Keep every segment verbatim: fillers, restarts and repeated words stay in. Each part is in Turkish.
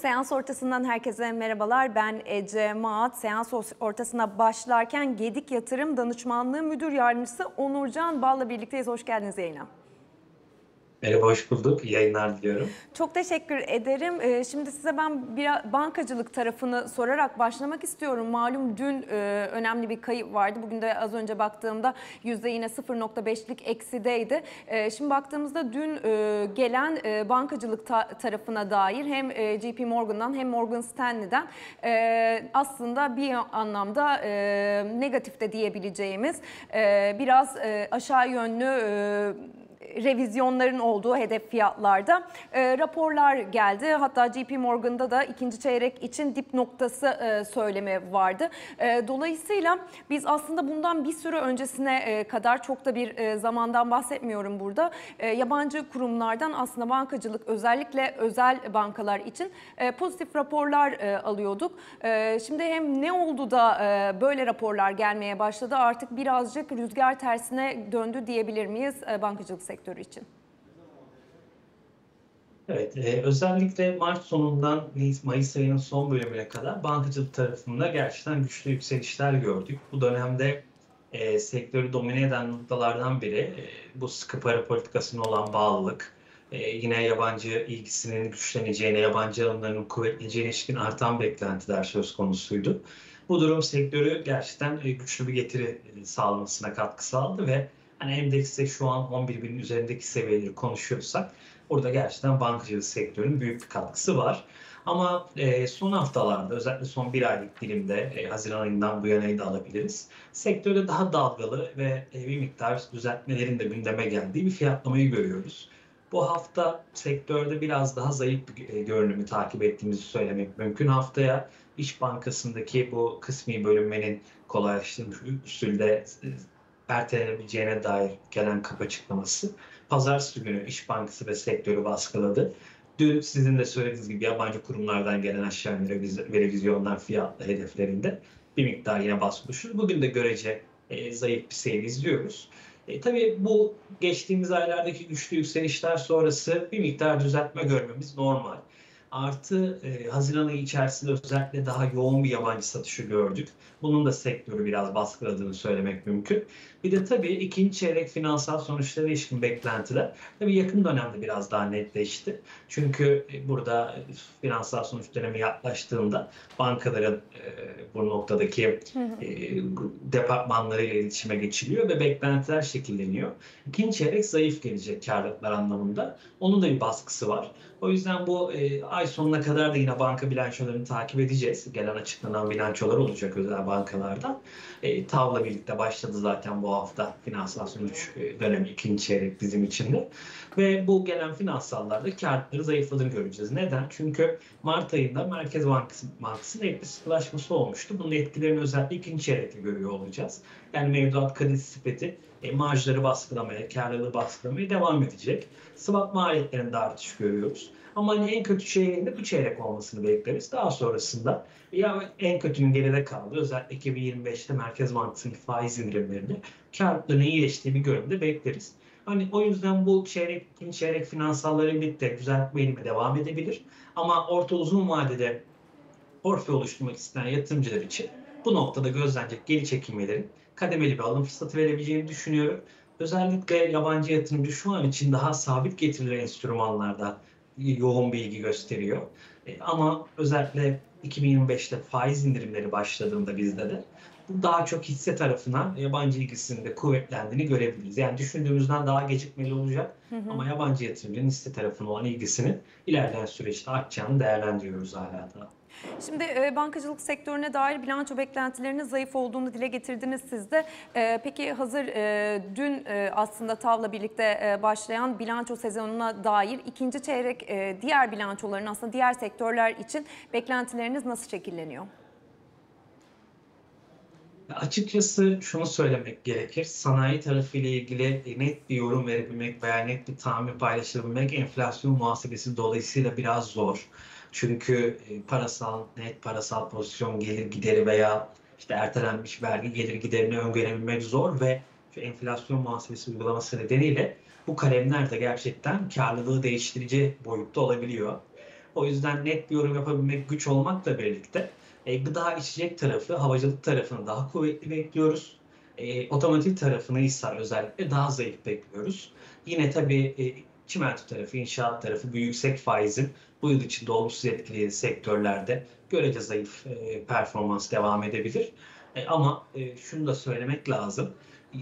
Seans ortasından herkese merhabalar. Ben Ece Maat. Seans ortasına başlarken Gedik Yatırım Danışmanlığı Müdür Yardımcısı Onurcan Bal'la birlikteyiz. Hoş geldiniz yayına. Merhaba, hoş bulduk. İyi yayınlar diliyorum. Çok teşekkür ederim. Şimdi size ben biraz bankacılık tarafını sorarak başlamak istiyorum. Malum dün önemli bir kayıp vardı. Bugün de az önce baktığımda yüzde yine sıfır nokta beşlik eksideydi. Şimdi baktığımızda dün gelen bankacılık tarafına dair hem J P Morgan'dan hem Morgan Stanley'den aslında bir anlamda negatif de diyebileceğimiz biraz aşağı yönlü revizyonların olduğu hedef fiyatlarda e, raporlar geldi. Hatta J P Morgan'da da ikinci çeyrek için dip noktası e, söylemi vardı. E, dolayısıyla biz aslında bundan bir süre öncesine e, kadar çok da bir e, zamandan bahsetmiyorum burada. E, yabancı kurumlardan aslında bankacılık özellikle özel bankalar için e, pozitif raporlar e, alıyorduk. E, şimdi hem ne oldu da e, böyle raporlar gelmeye başladı? Artık birazcık rüzgar tersine döndü diyebilir miyiz e, bankacılık sektörü için? Evet, e, özellikle Mart sonundan Mayıs ayının son bölümüne kadar bankacılık tarafında gerçekten güçlü yükselişler gördük. Bu dönemde e, sektörü domine eden noktalardan biri e, bu sıkı para politikasına olan bağlılık, e, yine yabancı ilgisinin güçleneceğine, yabancı alımlarının kuvvetleneceğine ilişkin artan beklentiler söz konusuydu. Bu durum sektörü gerçekten e, güçlü bir getiri e, sağlamasına katkı sağladı ve hani endekste şu an on bir binin üzerindeki seviyeleri konuşuyorsak orada gerçekten bankacılık sektörünün büyük bir katkısı var. Ama e, son haftalarda özellikle son bir aylık dilimde e, Haziran ayından bu yanayı da alabiliriz. Sektörde daha dalgalı ve e, bir miktar düzeltmelerin de gündeme geldiği bir fiyatlamayı görüyoruz. Bu hafta sektörde biraz daha zayıf bir görünümü takip ettiğimizi söylemek mümkün. Haftaya İş Bankası'ndaki bu kısmi bölünmenin kolaylaştırılmış usulde ertelenebileceğine dair gelen kapı açıklaması pazartesi günü İş Bankası ve sektörü baskıladı. Dün sizin de söylediğiniz gibi yabancı kurumlardan gelen aşağı yönlü revizyonlar fiyatlı hedeflerinde bir miktar yine baskı düşürdü. Bugün de görece e, zayıf bir seyir izliyoruz. E, tabii bu geçtiğimiz aylardaki güçlü yükselişler sonrası bir miktar düzeltme görmemiz normal. Artı e, Haziran ayı içerisinde özellikle daha yoğun bir yabancı satışı gördük. Bunun da sektörü biraz baskıladığını söylemek mümkün. Bir de tabii ikinci çeyrek finansal sonuçlara ilişkin beklentiler tabii yakın dönemde biraz daha netleşti. Çünkü burada finansal sonuç dönemi yaklaştığında bankaların e, bu noktadaki e, departmanlarıyla iletişime geçiliyor ve beklentiler şekilleniyor. İkinci çeyrek zayıf gelecek kârlılıklar anlamında. Onun da bir baskısı var. O yüzden bu e, ay sonuna kadar da yine banka bilançolarını takip edeceğiz. Gelen açıklanan bilançolar olacak özel bankalardan. E, T A V'la birlikte başladı zaten bu hafta finansal sonuç dönemi ikinci çeyrek bizim için de. Ve bu gelen finansallarda kârları zayıfladığını göreceğiz. Neden? Çünkü Mart ayında Merkez Bankası, Bankası'nın ek bir sıkılaşması olmuştu. Bunun etkilerini özellikle ikinci çeyrekte görüyor olacağız. Yani mevduat kredi sepeti E, marjları baskılamaya, kârlılığı baskılamaya devam edecek. Swap maliyetlerinde artış görüyoruz. Ama hani en kötü çeyreğinde bu çeyrek olmasını bekleriz. Daha sonrasında ya en kötünün geride kaldı. Özellikle iki bin yirmi beşte Merkez Bankası'nın faiz indirimlerini kârlılığının iyileştiği bir görünümde bekleriz. Hani o yüzden bu çeyrek, ikinci çeyrek finansalları birlikte düzeltme eğilimi devam edebilir. Ama orta uzun vadede portföy oluşturmak isteyen yatırımcılar için bu noktada gözlenecek geri çekilmelerin kademeli bir alım fırsatı verebileceğini düşünüyorum. Özellikle yabancı yatırımcı şu an için daha sabit getirilen enstrümanlarda yoğun bir ilgi gösteriyor. E, ama özellikle iki bin yirmi beşte faiz indirimleri başladığında bizde de bu daha çok hisse tarafından yabancı ilgisinin de kuvvetlendiğini görebiliriz. Yani düşündüğümüzden daha gecikmeli olacak hı hı. ama yabancı yatırımcının hisse tarafına olan ilgisinin ilerleyen süreçte artacağını değerlendiriyoruz hala da. Şimdi e, bankacılık sektörüne dair bilanço beklentilerinin zayıf olduğunu dile getirdiniz siz de. E, peki hazır e, dün e, aslında T A V'la birlikte e, başlayan bilanço sezonuna dair ikinci çeyrek e, diğer bilançoların aslında diğer sektörler için beklentileriniz nasıl şekilleniyor? Açıkçası şunu söylemek gerekir. Sanayi tarafıyla ilgili net bir yorum verebilmek veya net bir tahmin paylaşabilmek enflasyon muhasebesi dolayısıyla biraz zor. Çünkü parasal, net parasal pozisyon gelir gideri veya işte ertelenmiş vergi gelir giderini öngörebilmek zor ve şu enflasyon muhasebesi uygulaması nedeniyle bu kalemler de gerçekten karlılığı değiştirici boyutta olabiliyor. O yüzden net bir yorum yapabilmek güç olmakla birlikte e, gıda içecek tarafı, havacılık tarafını daha kuvvetli bekliyoruz. E, otomotiv tarafını ise özellikle daha zayıf bekliyoruz. Yine tabii e, çimento tarafı, inşaat tarafı bu yüksek faizin bu yıl içinde olumsuz etkilediği sektörlerde görece zayıf e, performans devam edebilir. E, ama e, şunu da söylemek lazım.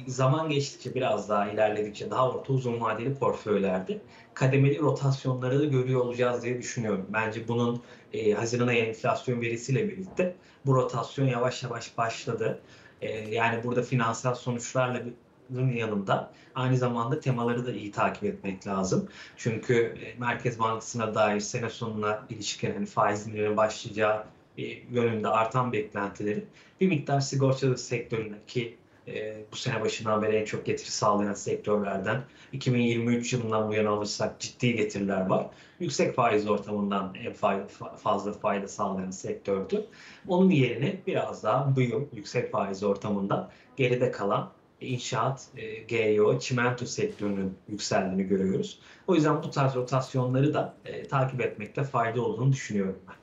Zaman geçtikçe, biraz daha ilerledikçe, daha orta uzun vadeli portföylerde kademeli rotasyonları da görüyor olacağız diye düşünüyorum. Bence bunun e, Haziran ayı enflasyon verisiyle birlikte bu rotasyon yavaş yavaş başladı. E, yani burada finansal sonuçlarla bunun yanında aynı zamanda temaları da iyi takip etmek lazım. Çünkü e, Merkez Bankası'na dair sene sonuna ilişkin hani faiz indirimine başlayacağı e, yönünde artan beklentileri bir miktar sigortalık sektöründeki Ee, bu sene başından beri en çok getiri sağlayan sektörlerden iki bin yirmi üç yılından bu yana alırsak ciddi getiriler var. Yüksek faiz ortamından en fay- fazla fayda sağlayan sektördü. Onun yerine biraz daha bu yıl yüksek faiz ortamında geride kalan inşaat, e, G E O, çimento sektörünün yükseldiğini görüyoruz. O yüzden bu tarz rotasyonları da e, takip etmekte fayda olduğunu düşünüyorum ben.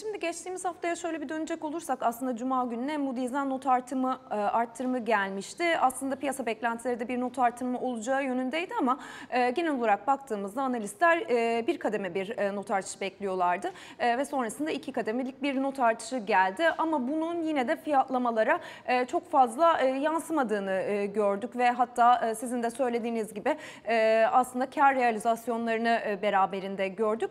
Şimdi geçtiğimiz haftaya şöyle bir dönecek olursak, aslında Cuma gününe Moody's'den not artımı arttırımı gelmişti. Aslında piyasa beklentileri de bir not artırımı olacağı yönündeydi ama genel olarak baktığımızda analistler bir kademe bir not artışı bekliyorlardı. Ve sonrasında iki kademelik bir not artışı geldi ama bunun yine de fiyatlamalara çok fazla yansımadığını gördük. Ve hatta sizin de söylediğiniz gibi aslında kar realizasyonlarını beraberinde gördük.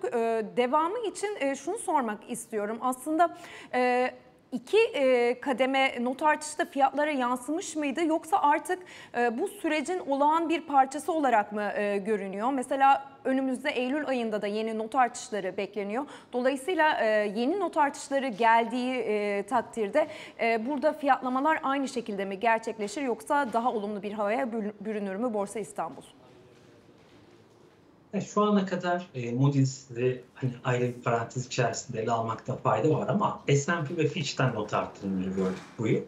Devamı için şunu sormak istiyorum. Aslında e, iki e, kademe not artışı da fiyatlara yansımış mıydı? Yoksa artık e, bu sürecin olağan bir parçası olarak mı e, görünüyor? Mesela önümüzde Eylül ayında da yeni not artışları bekleniyor. Dolayısıyla e, yeni not artışları geldiği e, takdirde e, burada fiyatlamalar aynı şekilde mi gerçekleşir? Yoksa daha olumlu bir havaya bürünür mü Borsa İstanbul? Şu ana kadar e, Moody's'i hani ayrı bir parantez içerisinde ele almakta fayda var ama S and P ve Fitch'ten not arttırımları gördük bu yıl.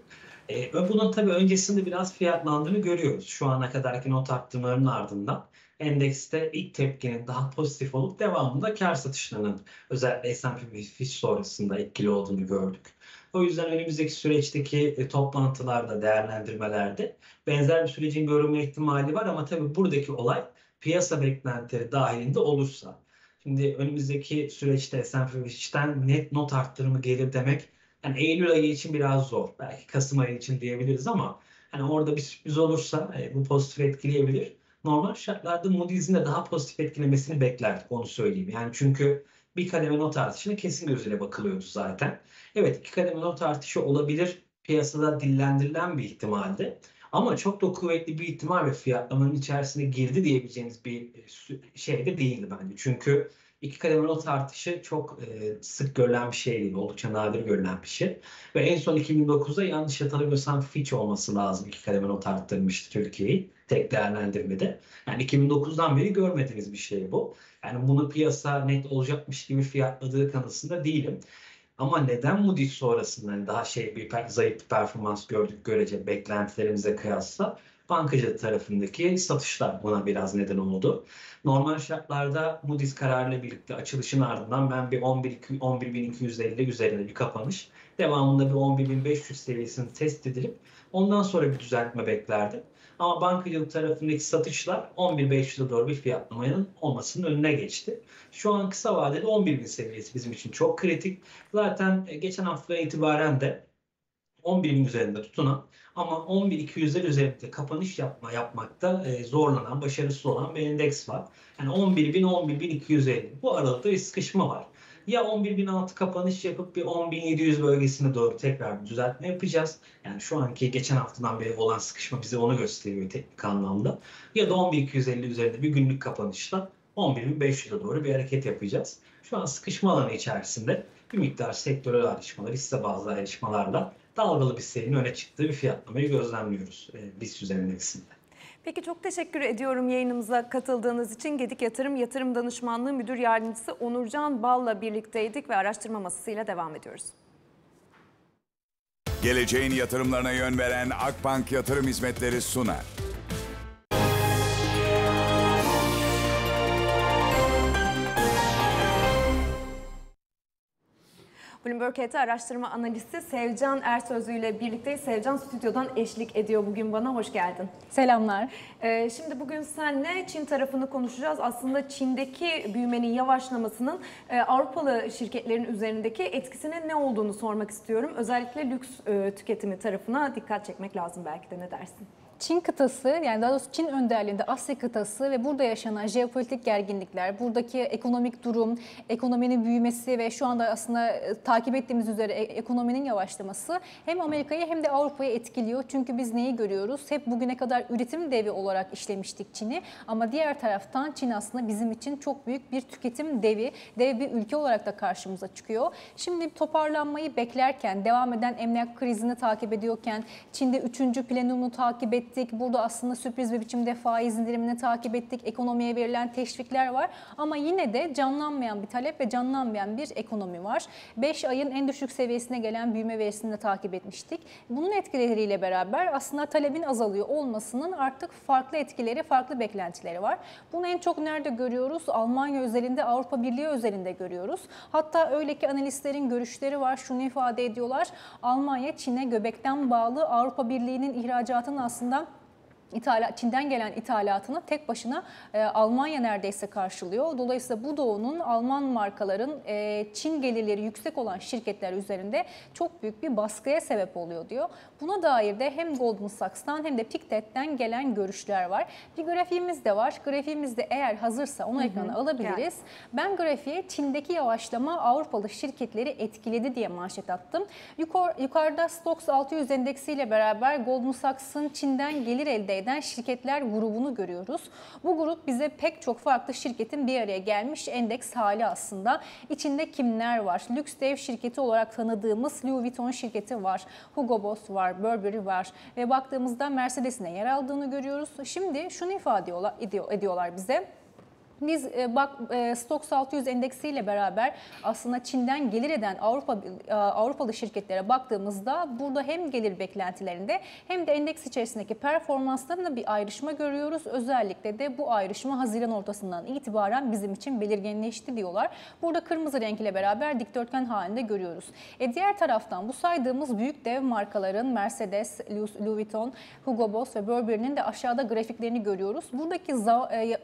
E, bunun tabii öncesinde biraz fiyatlandığını görüyoruz. Şu ana kadarki not arttırımlarının ardından endekste ilk tepkinin daha pozitif olup devamında kar satışlarının özellikle S and P ve Fitch sonrasında etkili olduğunu gördük. O yüzden önümüzdeki süreçteki toplantılarda, değerlendirmelerde benzer bir sürecin görünme ihtimali var ama tabii buradaki olay piyasa beklentileri dahilinde olursa. Şimdi önümüzdeki süreçte S and P Fitch'ten net not arttırımı gelir demek yani Eylül ayı için biraz zor. Belki Kasım ayı için diyebiliriz ama hani orada bir sürpriz olursa e, bu pozitif etkileyebilir. Normal şartlarda Moody's'in de daha pozitif etkilemesini beklerdik, onu söyleyeyim. Yani çünkü bir kademe not artışına kesin gözüyle bakılıyordu zaten. Evet, iki kademe not artışı olabilir, piyasada dillendirilen bir ihtimaldi. Ama çok da kuvvetli bir ihtimal ve fiyatlamanın içerisine girdi diyebileceğimiz bir şey de değildi bence. Çünkü iki kademe not artışı çok sık görülen bir şey değil, oldukça nadir görülen bir şey. Ve en son iki bin dokuzda yanlış hatırlamıyorsam Fitch olması lazım iki kademe not arttırmıştı Türkiye'yi tek değerlendirmede. Yani iki bin dokuzdan beri görmediğimiz bir şey bu. Yani bunu piyasa net olacakmış gibi fiyatladığı kanısında değilim. Ama neden Moody's sonrasında hani daha şey bir zayıf bir performans gördük görece beklentilerimize kıyasla, bankacı tarafındaki satışlar buna biraz neden oldu. Normal şartlarda Moody's kararıyla birlikte açılışın ardından ben bir on bir bin iki yüz elli üzerinde bir kapanış, devamında bir on bir bin beş yüz seviyesini test edilip ondan sonra bir düzeltme beklerdim. Ama bankacılık tarafındaki satışlar on bir bin beş yüze doğru bir fiyatlamanın olmasının önüne geçti. Şu an kısa vadede on bir bin seviyesi bizim için çok kritik. Zaten geçen hafta itibaren de on bir bin üzerinde tutunan ama on bir bin iki yüzler üzerinde kapanış yapma yapmakta zorlanan, başarısız olan bir endeks var. Yani on bir bin on bir bin iki yüz elli bu aralıkta bir sıkışma var. Ya on bir bin altı kapanış yapıp bir on bin yedi yüz bölgesine doğru tekrar bir düzeltme yapacağız. Yani şu anki geçen haftadan beri olan sıkışma bize onu gösteriyor teknik anlamda. Ya da on bir bin iki yüz elli üzerinde bir günlük kapanışla on bir bin beş yüze doğru bir hareket yapacağız. Şu an sıkışma alanı içerisinde bir miktar sektörel ayrışmalar, hisse bazlı ayrışmalarla dalgalı bir serinin öne çıktığı bir fiyatlamayı gözlemliyoruz e, BIST endeksinde. Peki, çok teşekkür ediyorum yayınımıza katıldığınız için. Gedik Yatırım Yatırım Danışmanlığı Müdür Yardımcısı Onurcan Bal'la birlikteydik ve araştırma masasıyla devam ediyoruz. Geleceğin yatırımlarına yön veren Akbank Yatırım Hizmetleri sunar. Bloomberg H T araştırma analisti Sevcan Ersözlü ile birlikteyiz. Sevcan stüdyodan eşlik ediyor bugün bana. Hoş geldin. Selamlar. Ee, şimdi bugün seninle Çin tarafını konuşacağız. Aslında Çin'deki büyümenin yavaşlamasının e, Avrupalı şirketlerin üzerindeki etkisinin ne olduğunu sormak istiyorum. Özellikle lüks e, tüketimi tarafına dikkat çekmek lazım belki de, ne dersin? Çin kıtası, yani daha doğrusu Çin önderliğinde Asya kıtası ve burada yaşanan jeopolitik gerginlikler, buradaki ekonomik durum, ekonominin büyümesi ve şu anda aslında takip ettiğimiz üzere ekonominin yavaşlaması hem Amerika'yı hem de Avrupa'yı etkiliyor. Çünkü biz neyi görüyoruz? Hep bugüne kadar üretim devi olarak işlemiştik Çin'i, ama diğer taraftan Çin aslında bizim için çok büyük bir tüketim devi, dev bir ülke olarak da karşımıza çıkıyor. Şimdi toparlanmayı beklerken, devam eden emlak krizini takip ediyorken, Çin'de üçüncü plenumunu takip ettiğimiz, burada aslında sürpriz bir biçimde faiz indirimini takip ettik. Ekonomiye verilen teşvikler var. Ama yine de canlanmayan bir talep ve canlanmayan bir ekonomi var. beş ayın en düşük seviyesine gelen büyüme verisini de takip etmiştik. Bunun etkileriyle beraber aslında talebin azalıyor olmasının artık farklı etkileri, farklı beklentileri var. Bunu en çok nerede görüyoruz? Almanya özelinde, Avrupa Birliği özelinde görüyoruz. Hatta öyle ki analistlerin görüşleri var. Şunu ifade ediyorlar. Almanya Çin'e göbekten bağlı, Avrupa Birliği'nin ihracatının aslında İthalat, Çin'den gelen ithalatını tek başına e, Almanya neredeyse karşılıyor. Dolayısıyla bu doğunun Alman markaların e, Çin gelirleri yüksek olan şirketler üzerinde çok büyük bir baskıya sebep oluyor diyor. Buna dair de hem Goldman Sachs'tan hem de Pictet'ten gelen görüşler var. Bir grafiğimiz de var. Grafiğimiz de eğer hazırsa onu ekrana alabiliriz. Yani. Ben grafiğe Çin'deki yavaşlama Avrupalı şirketleri etkiledi diye manşet attım. Yukar, yukarıda Stoxx altı yüz endeksiyle beraber Goldman Sachs'ın Çin'den gelir elde eden şirketler grubunu görüyoruz. Bu grup bize pek çok farklı şirketin bir araya gelmiş endeks hali aslında. İçinde kimler var? Lüks dev şirketi olarak tanıdığımız Louis Vuitton şirketi var. Hugo Boss var, Burberry var ve baktığımızda Mercedes'in yer aldığını görüyoruz. Şimdi şunu ifade ediyorlar bize. Biz bak Stoxx altı yüz endeksiyle beraber aslında Çin'den gelir eden Avrupa Avrupalı şirketlere baktığımızda burada hem gelir beklentilerinde hem de endeks içerisindeki performanslarında bir ayrışma görüyoruz. Özellikle de bu ayrışma Haziran ortasından itibaren bizim için belirginleşti diyorlar. Burada kırmızı renkle beraber dikdörtgen halinde görüyoruz. E diğer taraftan bu saydığımız büyük dev markaların Mercedes, Louis Vuitton, Hugo Boss ve Burberry'nin de aşağıda grafiklerini görüyoruz. Buradaki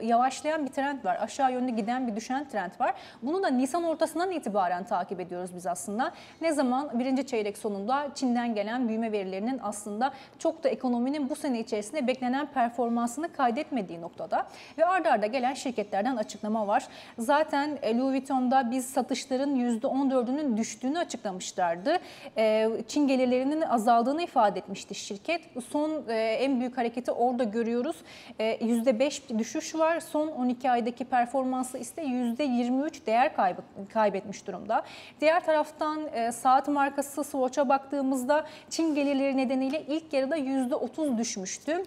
yavaşlayan bir trend var. Var. Aşağı yönlü giden bir düşen trend var. Bunu da Nisan ortasından itibaren takip ediyoruz biz aslında. Ne zaman? Birinci çeyrek sonunda Çin'den gelen büyüme verilerinin aslında çok da ekonominin bu sene içerisinde beklenen performansını kaydetmediği noktada. Ve arda arda gelen şirketlerden açıklama var. Zaten Louis Vuitton'da biz satışların yüzde on dördünün düştüğünü açıklamışlardı. Çin gelirlerinin azaldığını ifade etmişti şirket. Son en büyük hareketi orada görüyoruz. yüzde beş düşüş var. Son on iki aydaki performansı ise yüzde yirmi üç değer kaybetmiş durumda. Diğer taraftan saat markası Swatch'a baktığımızda Çin gelirleri nedeniyle ilk yarıda yüzde otuz düşmüştü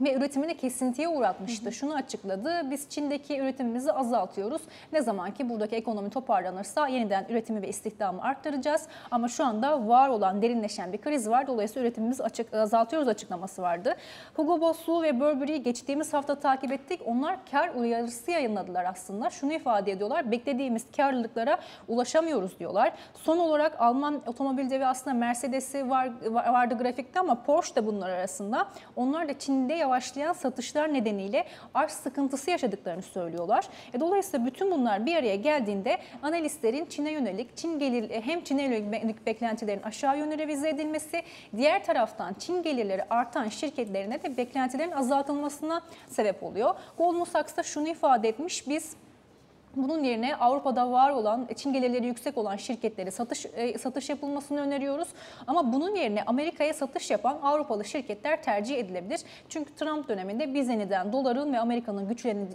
ve üretimini kesintiye uğratmıştı. Hı hı. Şunu açıkladı, biz Çin'deki üretimimizi azaltıyoruz. Ne zaman ki buradaki ekonomi toparlanırsa yeniden üretimi ve istihdamı arttıracağız. Ama şu anda var olan derinleşen bir kriz var. Dolayısıyla üretimimizi açık, azaltıyoruz açıklaması vardı. Hugo Boss'u ve Burberry'yi geçtiğimiz hafta takip ettik. Onlar kar uyarısı yayınladılar aslında. Şunu ifade ediyorlar, beklediğimiz karlılıklara ulaşamıyoruz diyorlar. Son olarak Alman otomobilde ve aslında Mercedes'i var, vardı grafikte ama Porsche de bunlar arasında. Onlar da Çin'de yavaş başlayan satışlar nedeniyle arz sıkıntısı yaşadıklarını söylüyorlar. Dolayısıyla bütün bunlar bir araya geldiğinde analistlerin Çin'e yönelik, Çin gelir hem Çin'e yönelik beklentilerin aşağı yönlü revize edilmesi, diğer taraftan Çin gelirleri artan şirketlerine de beklentilerin azaltılmasına sebep oluyor. Goldman Sachs da şunu ifade etmiş, biz bunun yerine Avrupa'da var olan, Çin gelirleri yüksek olan şirketlere satış satış yapılmasını öneriyoruz. Ama bunun yerine Amerika'ya satış yapan Avrupalı şirketler tercih edilebilir. Çünkü Trump döneminde biz yeniden doların ve Amerika'nın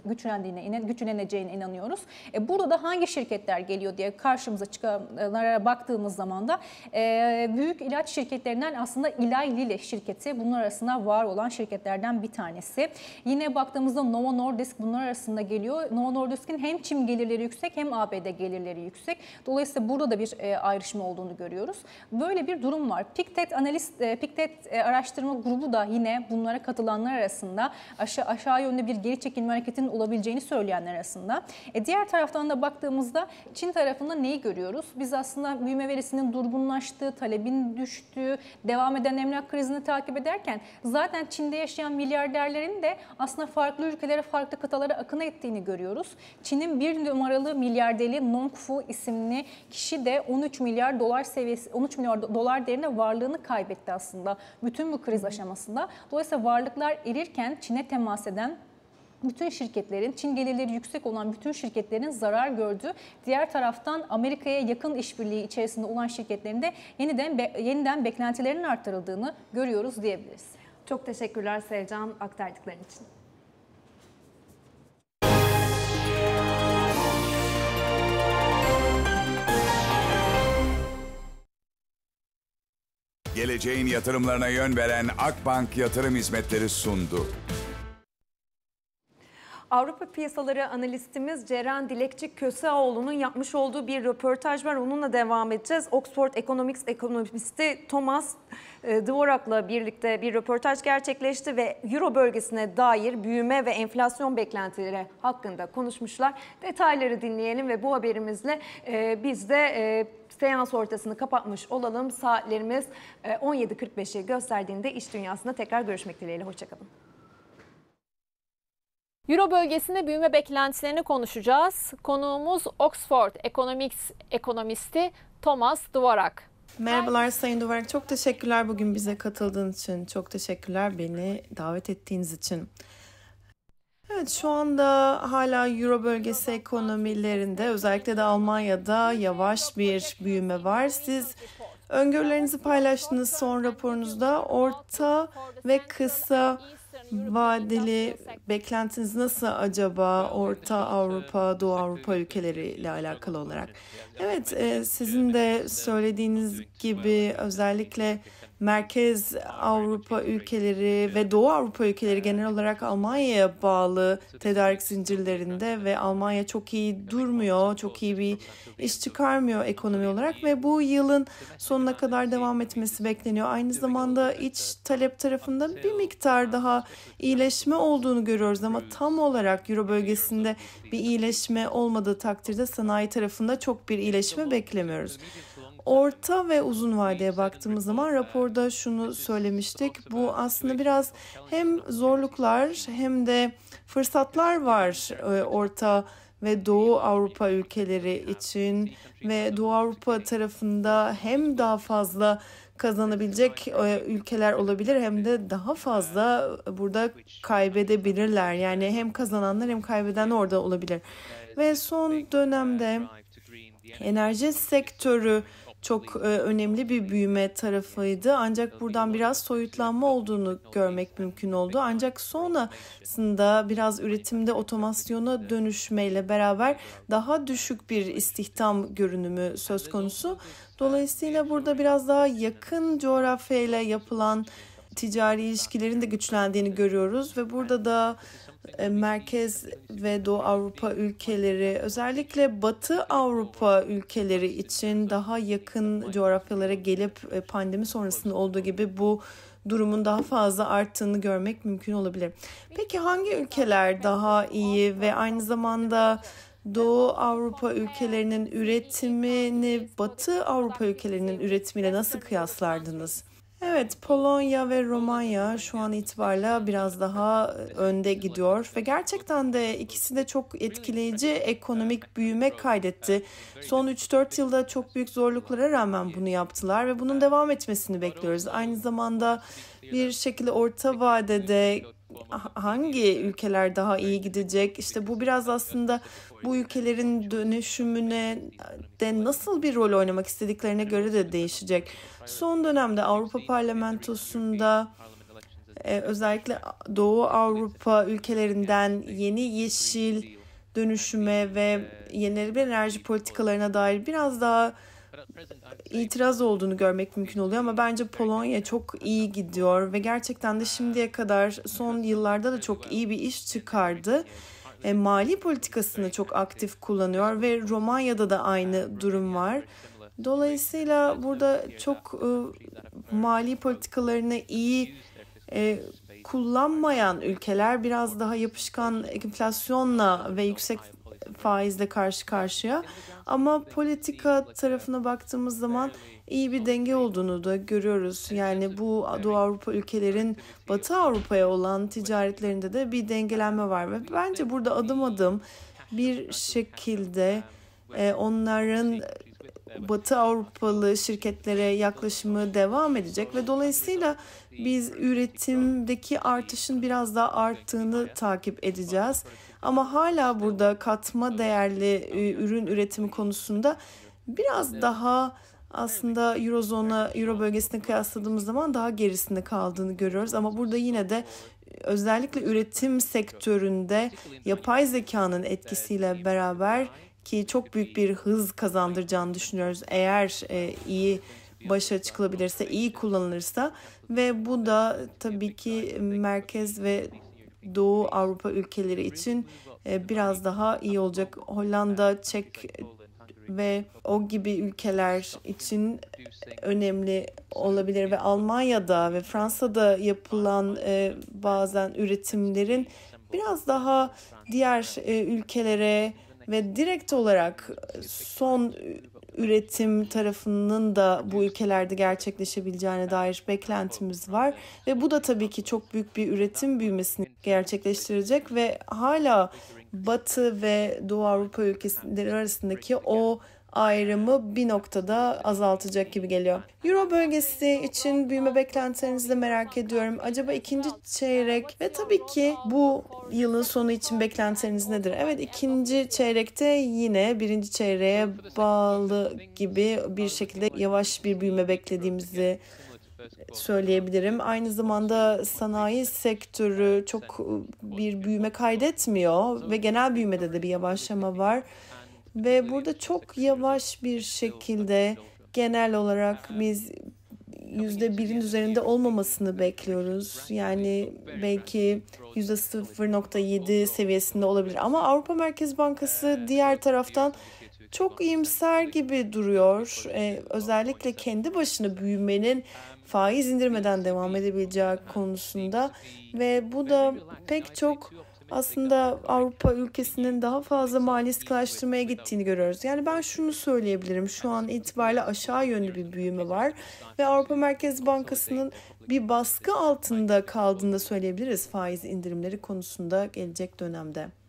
güçlendiğine, güçleneceğine inanıyoruz. E burada da hangi şirketler geliyor diye karşımıza çıkanlara baktığımız zaman da e, büyük ilaç şirketlerinden aslında Eli Lilly şirketi bunlar arasında var olan şirketlerden bir tanesi. Yine baktığımızda Novo Nordisk bunlar arasında geliyor. Novo Nordisk'in hem Çin Çin gelirleri yüksek hem A B D gelirleri yüksek. Dolayısıyla burada da bir e, ayrışma olduğunu görüyoruz. Böyle bir durum var. Pictet analist, e, Pictet e, araştırma grubu da yine bunlara katılanlar arasında aşağı, aşağı yönde bir geri çekilme hareketinin olabileceğini söyleyenler arasında. E, diğer taraftan da baktığımızda Çin tarafında neyi görüyoruz? Biz aslında büyüme verisinin durgunlaştığı, talebin düştüğü, devam eden emlak krizini takip ederken zaten Çin'de yaşayan milyarderlerin de aslında farklı ülkelere, farklı kıtalara akın ettiğini görüyoruz. Çin'in bir numaralı milyarderi Nongfu isimli kişi de on üç milyar dolar seviyesi, on üç milyar dolar değerine varlığını kaybetti aslında bütün bu kriz aşamasında. Dolayısıyla varlıklar erirken Çin'e temas eden bütün şirketlerin, Çin gelirleri yüksek olan bütün şirketlerin zarar gördüğü, diğer taraftan Amerika'ya yakın işbirliği içerisinde olan şirketlerin de yeniden, be, yeniden beklentilerinin arttırıldığını görüyoruz diyebiliriz. Çok teşekkürler Sevcan aktardıkların için. Geleceğin yatırımlarına yön veren Akbank Yatırım Hizmetleri sundu. Avrupa piyasaları analistimiz Ceren Dilekçi Köseoğlu'nun yapmış olduğu bir röportaj var. Onunla devam edeceğiz. Oxford Economics ekonomisti Thomas Dvorak'la birlikte bir röportaj gerçekleşti ve Euro bölgesine dair büyüme ve enflasyon beklentileri hakkında konuşmuşlar. Detayları dinleyelim ve bu haberimizle biz de seans ortasını kapatmış olalım. Saatlerimiz on yedi kırk beşi gösterdiğinde iş dünyasında tekrar görüşmek dileğiyle. Hoşçakalın. Euro bölgesinde büyüme beklentilerini konuşacağız. Konuğumuz Oxford Economics ekonomisti Thomas Dvorak. Merhabalar Sayın Dvorak. Çok teşekkürler bugün bize katıldığınız için. Çok teşekkürler beni davet ettiğiniz için. Evet, şu anda hala Euro bölgesi ekonomilerinde, özellikle de Almanya'da yavaş bir büyüme var. Siz öngörülerinizi paylaştınız son raporunuzda. Orta ve kısa vadeli beklentiniz nasıl acaba Orta Avrupa, Doğu Avrupa ülkeleriyle alakalı olarak? Evet, sizin de söylediğiniz gibi özellikle Merkez Avrupa ülkeleri ve Doğu Avrupa ülkeleri genel olarak Almanya'ya bağlı tedarik zincirlerinde ve Almanya çok iyi durmuyor, çok iyi bir iş çıkarmıyor ekonomi olarak ve bu yılın sonuna kadar devam etmesi bekleniyor. Aynı zamanda iç talep tarafında bir miktar daha iyileşme olduğunu görüyoruz ama tam olarak Euro bölgesinde bir iyileşme olmadığı takdirde sanayi tarafında çok bir iyileşme beklemiyoruz. Orta ve uzun vadeye baktığımız zaman raporda şunu söylemiştik. Bu aslında biraz hem zorluklar hem de fırsatlar var Orta ve Doğu Avrupa ülkeleri için ve Doğu Avrupa tarafında hem daha fazla kazanabilecek ülkeler olabilir hem de daha fazla burada kaybedebilirler. Yani hem kazananlar hem kaybeden orada olabilir. Ve son dönemde enerji sektörü çok önemli bir büyüme tarafıydı. Ancak buradan biraz soyutlanma olduğunu görmek mümkün oldu. Ancak sonrasında biraz üretimde otomasyona dönüşmeyle beraber daha düşük bir istihdam görünümü söz konusu. Dolayısıyla burada biraz daha yakın coğrafyayla yapılan ticari ilişkilerin de güçlendiğini görüyoruz ve burada da Merkez ve Doğu Avrupa ülkeleri, özellikle Batı Avrupa ülkeleri için daha yakın coğrafyalara gelip pandemi sonrasında olduğu gibi bu durumun daha fazla arttığını görmek mümkün olabilir. Peki hangi ülkeler daha iyi ve aynı zamanda Doğu Avrupa ülkelerinin üretimini Batı Avrupa ülkelerinin üretimiyle nasıl kıyaslardınız? Evet, Polonya ve Romanya şu an itibariyle biraz daha önde gidiyor ve gerçekten de ikisi de çok etkileyici ekonomik büyüme kaydetti. Son üç dört yılda çok büyük zorluklara rağmen bunu yaptılar ve bunun devam etmesini bekliyoruz. Aynı zamanda bir şekilde orta vadede hangi ülkeler daha iyi gidecek? İşte bu biraz aslında bu ülkelerin dönüşümüne de nasıl bir rol oynamak istediklerine göre de değişecek. Son dönemde Avrupa Parlamentosu'nda özellikle Doğu Avrupa ülkelerinden yeni yeşil dönüşüme ve yenilenebilir enerji politikalarına dair biraz daha itiraz olduğunu görmek mümkün oluyor ama bence Polonya çok iyi gidiyor ve gerçekten de şimdiye kadar son yıllarda da çok iyi bir iş çıkardı e, mali politikasını çok aktif kullanıyor ve Romanya'da da aynı durum var. Dolayısıyla burada çok e, mali politikalarını iyi e, kullanmayan ülkeler biraz daha yapışkan enflasyonla ve yüksek faizle karşı karşıya. Ama politika tarafına baktığımız zaman iyi bir denge olduğunu da görüyoruz. Yani bu Doğu Avrupa ülkelerin Batı Avrupa'ya olan ticaretlerinde de bir dengelenme var. Ve bence burada adım adım bir şekilde onların Batı Avrupalı şirketlere yaklaşımı devam edecek ve dolayısıyla biz üretimdeki artışın biraz daha arttığını takip edeceğiz. Ama hala burada katma değerli ürün üretimi konusunda biraz daha aslında Eurozona, Euro bölgesine kıyasladığımız zaman daha gerisinde kaldığını görüyoruz. Ama burada yine de özellikle üretim sektöründe yapay zekanın etkisiyle beraber ki çok büyük bir hız kazandıracağını düşünüyoruz eğer e, iyi başa çıkılabilirse, iyi kullanılırsa ve bu da tabii ki Merkez ve Doğu Avrupa ülkeleri için e, biraz daha iyi olacak. Hollanda, Çek ve o gibi ülkeler için önemli olabilir ve Almanya'da ve Fransa'da yapılan e, bazen üretimlerin biraz daha diğer e, ülkelere ve direkt olarak son üretim tarafının da bu ülkelerde gerçekleşebileceğine dair beklentimiz var. Ve bu da tabii ki çok büyük bir üretim büyümesini gerçekleştirecek ve hala Batı ve Doğu Avrupa ülkeleri arasındaki o ayrımı bir noktada azaltacak gibi geliyor. Euro bölgesi için büyüme beklentilerinizi de merak ediyorum. Acaba ikinci çeyrek ve tabii ki bu yılın sonu için beklentileriniz nedir? Evet, ikinci çeyrekte yine birinci çeyreğe bağlı gibi bir şekilde yavaş bir büyüme beklediğimizi söyleyebilirim. Aynı zamanda sanayi sektörü çok bir büyüme kaydetmiyor ve genel büyümede de bir yavaşlama var. Ve burada çok yavaş bir şekilde genel olarak biz yüzde birin üzerinde olmamasını bekliyoruz. Yani belki yüzde sıfır nokta yedi seviyesinde olabilir. Ama Avrupa Merkez Bankası diğer taraftan çok iyimser gibi duruyor. Ee, özellikle kendi başına büyümenin faiz indirmeden devam edebileceği konusunda ve bu da pek çok aslında Avrupa ülkesinin daha fazla mali sıkılaştırmaya gittiğini görüyoruz. Yani ben şunu söyleyebilirim. Şu an itibariyle aşağı yönlü bir büyüme var ve Avrupa Merkez Bankası'nın bir baskı altında kaldığını da söyleyebiliriz faiz indirimleri konusunda gelecek dönemde.